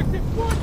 Objective 1!